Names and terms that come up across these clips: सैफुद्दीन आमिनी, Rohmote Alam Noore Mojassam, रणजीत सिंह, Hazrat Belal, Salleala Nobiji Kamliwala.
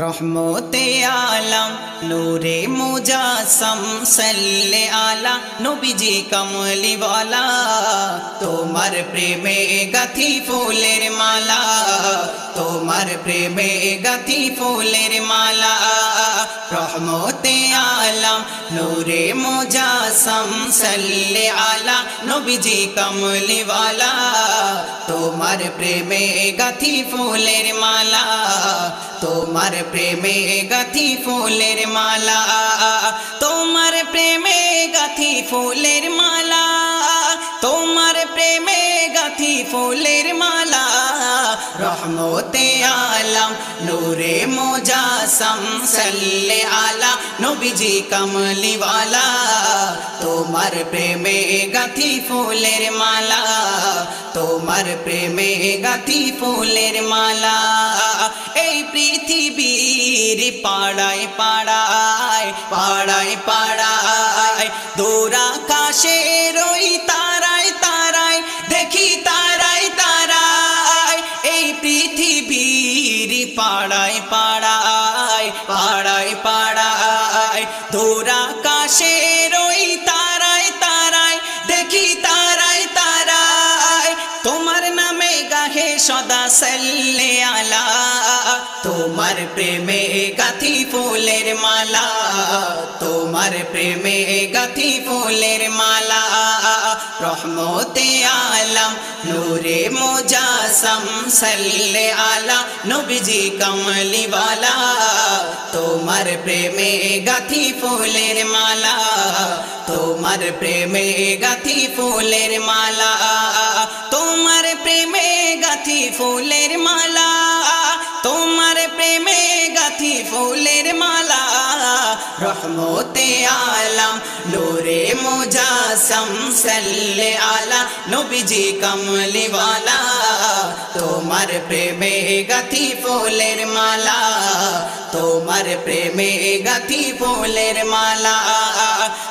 रहमते आलम नूरे मुजासम सल्ले आला नबी जी कमली वाला तोमार प्रेमे गथी फूलेर माला तोमार प्रेमे गथी फूलेर माला रहमते आलम नूरे मुजासम सल्ले आला नबी जी कमली वाला तोमार प्रेमे गथी फूलेर माला तोमार प्रेमे गथी फूलेर माला तोमार प्रेमे गथी फूलेर माला तोमार प्रेमे गथी फूलेर माला रहमते आलम नूरे मुजासम सल्ले आला नबी जी कमली वाला तोमार प्रेमे गथी फूलेर माला तोमार प्रेमे गथी फूलेर माला पृथिवीर पाड़ाए पाड़ाए पाड़ाए पाड़ाए दूर आकाशे रोई ताराय ताराय देखी ताराय ताराय ए पृथिवीर पाड़ाए पाड़ाए पाड़ाए पाड़ाए दूर आकाशे रोई ताराय ताराय देखी ताराय ताराय तुम्हार नामे गाहे सदा सल्ले आला तोमार प्रेमे गथी फूलेर माला तोमार प्रेमे गथी फूलेर माला रहमते आलम नूरे मुजासम सल्ले आला नबी जी कमली वाला तोमार प्रेमे गथी फूलेर माला तोमार प्रेमे गथी फूलेर माला तोमार प्रेमे गथी फूलेर माला तोमार प्रेमे गथी फूलेर माला रहमते आलम नूरे मुजासम सल्ले आला नबी जी कमली वाला तोमार प्रेमे गथी फूलेर माला तोमार प्रेमे गथी फूलेर माला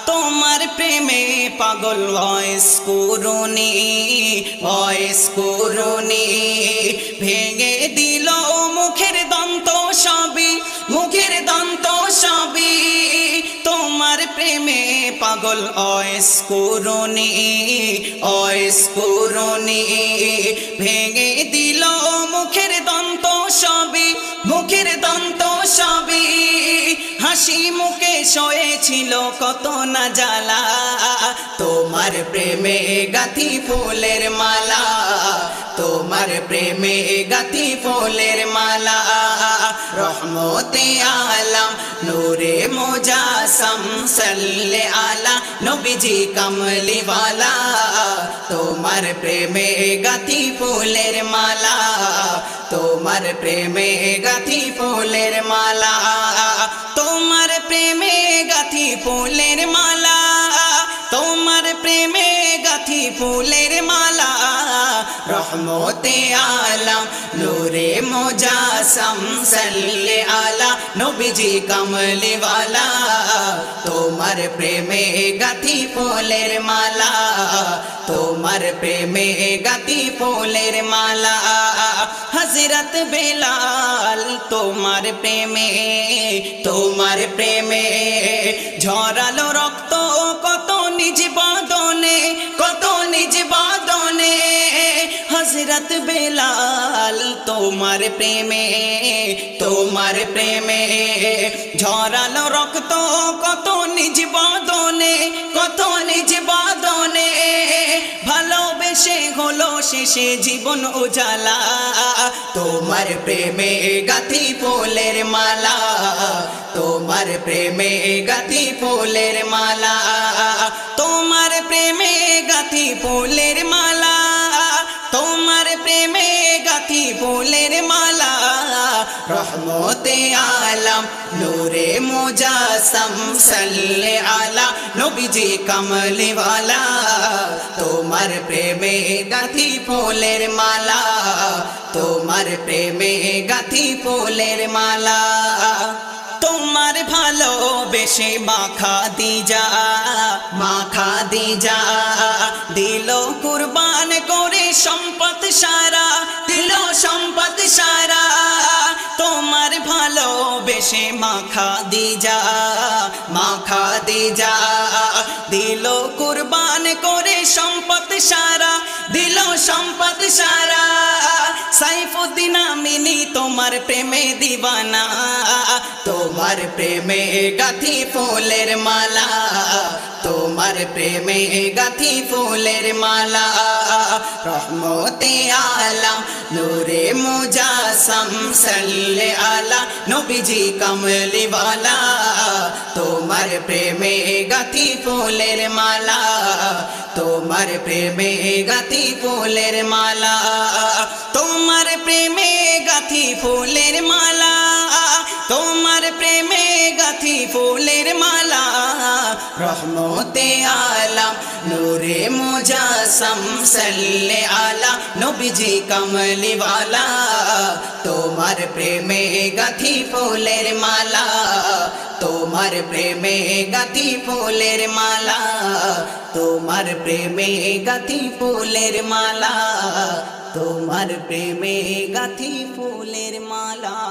तोमार प्रेमे पागल वॉइस कुरुनी भेंगे दिलो मुखेर दंत सबी मुखेर दंत सबी तोमार प्रेमे पागल वॉइस कुरुनी भेंगे दिलो मुखेर दंत सबी मुखेर दंत सबी हासि मुखे शोए छिलो कत ना जाला तोमार प्रेमे गथी फूलेर माला तोमार प्रेमे गथी फूलेर माला रहमते आलम नूरे मुजासम सल्ले आला नबी जी कमली वाला तोमार प्रेमे गथी फूलेर माला तोमार प्रेमे गथी फूलेर माला तोमार प्रेमे गथी फूलेर माला तोमार प्रेमे गथी फूलेर माला रहमते आलम नूरे मुजासम सल्ले आला नबी जी कमली वाला तोमार प्रेमे गथी फूलेर माला तोमार प्रेमे गथी फूलेर माला हजरत बेलाल तोमार प्रेमे झरालो रक्त कत निज बदने हजरत बेलाल तोमार प्रेमे झरालो रक्त कत निज बदने कत निज बदने ভালোবেসে হলো শেষে জীবন উজালা তোমার প্রেমে গথি ফুলের মালা তোমার প্রেমে গথি ফুলের মালা তোমার প্রেমে গথি ফুলের মালা তোমার প্রেমে গথি ফুলের মালা रहमते आलम नूरे मुजासम सल्ले आला नबी जी कमली वाला तोमार प्रेमे गथी फूलेर माला तोमार प्रेमे गथी फूलेर माला तोमार भालोबेशे माखा दीजा दिलो कुर्बान करे सम्पद सारा तोमार भालो से माखा दीजा दिलो कुर्बान करे सम्पद सारा सैफुद्दीन आमिनी तोमार प्रेमे दीवाना तोमार प्रेमे गाथी फूलेर माला तोमार प्रेमे गाथी फूलेर माला रहमते आला नूरे मुजासम सल्ले आला नबीजी कमली वाला तोमार प्रेमे गाथी फूलेर माला तोमार प्रेमे गाथी फूलेर माला तोमार प्रेमे गाथी फूलेर माला तोमार प्रेमे गाथी फूलेर माला रहमते आला नूरे मुजासम सल्ले आला नबीजी कमली वाला तोमार प्रेमे गाथी फूलेर माला तोमार प्रेमे गाथी फूलेर माला तोमार प्रेमे गाथी फूलेर माला तोमार प्रेमे गाथी फूलेर माला।